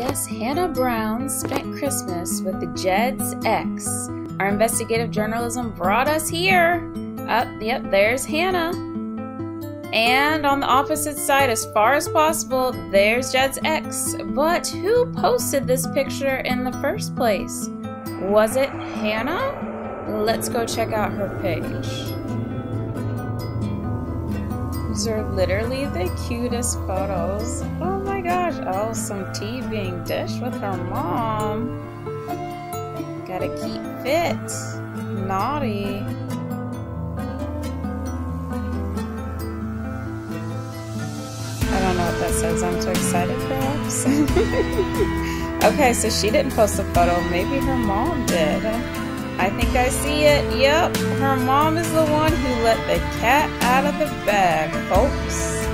Yes, Hannah Brown spent Christmas with the Jed's ex. Our investigative journalism brought us here. Yep, there's Hannah. And on the opposite side, as far as possible, there's Jed's ex. But who posted this picture in the first place? Was it Hannah? Let's go check out her page. These are literally the cutest photos. Oh my gosh. Oh, some tea being dished with her mom. Gotta keep fit. Naughty. I don't know what that says. I'm too excited perhaps. Okay, so she didn't post a photo. Maybe her mom did. I think I see it. Yep, her mom is the one who let the cat out of the bag, folks.